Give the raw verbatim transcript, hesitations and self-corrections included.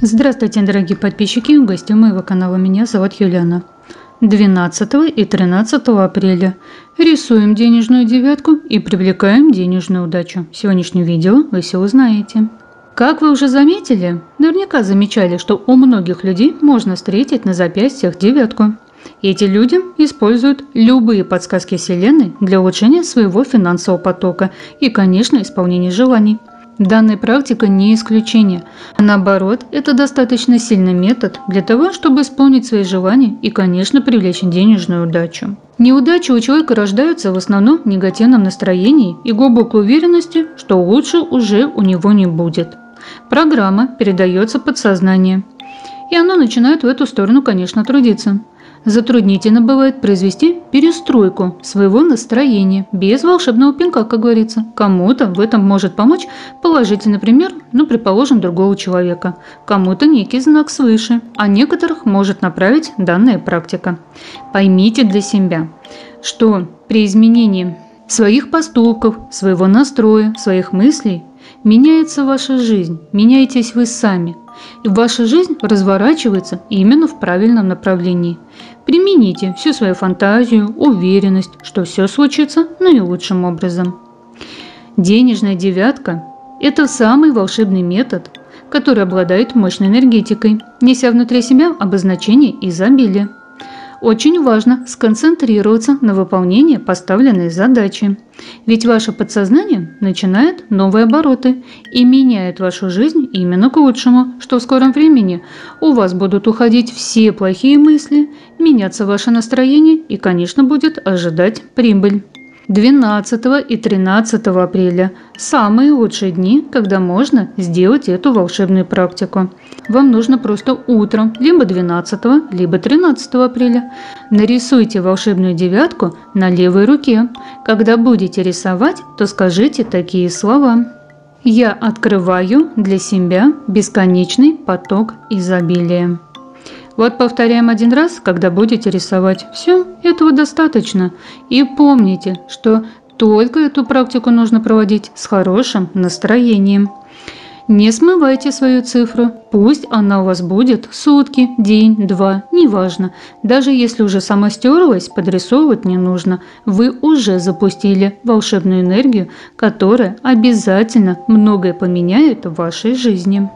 Здравствуйте, дорогие подписчики и гости моего канала. Меня зовут Юлиана. двенадцатого и тринадцатого апреля рисуем денежную девятку и привлекаем денежную удачу. В сегодняшнем видео вы все узнаете. Как вы уже заметили, наверняка замечали, что у многих людей можно встретить на запястьях девятку. Эти люди используют любые подсказки Вселенной для улучшения своего финансового потока и, конечно, исполнения желаний. Данная практика не исключение. Наоборот, это достаточно сильный метод для того, чтобы исполнить свои желания и, конечно, привлечь денежную удачу. Неудачи у человека рождаются в основном в негативном настроении и глубокой уверенности, что лучше уже у него не будет. Программа передается подсознание, и оно начинает в эту сторону, конечно, трудиться. Затруднительно бывает произвести перестройку своего настроения без волшебного пинка, как говорится. Кому-то в этом может помочь положительный пример, ну, предположим, другого человека. Кому-то некий знак свыше, а некоторых может направить данная практика. Поймите для себя, что при изменении своих поступков, своего настроя, своих мыслей меняется ваша жизнь, меняетесь вы сами. И ваша жизнь разворачивается именно в правильном направлении. Примените всю свою фантазию, уверенность, что все случится наилучшим образом. Денежная девятка – это самый волшебный метод, который обладает мощной энергетикой, неся внутри себя обозначение изобилия. Очень важно сконцентрироваться на выполнении поставленной задачи, ведь ваше подсознание начинает новые обороты и меняет вашу жизнь именно к лучшему, что в скором времени у вас будут уходить все плохие мысли, меняться ваше настроение и, конечно, будет ожидать прибыль. двенадцатого и тринадцатого апреля – самые лучшие дни, когда можно сделать эту волшебную практику. Вам нужно просто утром, либо двенадцатого, либо тринадцатого апреля. Нарисуйте волшебную девятку на левой руке. Когда будете рисовать, то скажите такие слова. «Я открываю для себя бесконечный поток изобилия». Вот повторяем один раз, когда будете рисовать. Все, этого достаточно. И помните, что только эту практику нужно проводить с хорошим настроением. Не смывайте свою цифру, пусть она у вас будет сутки, день, два, неважно. Даже если уже сама стерлась, подрисовывать не нужно. Вы уже запустили волшебную энергию, которая обязательно многое поменяет в вашей жизни.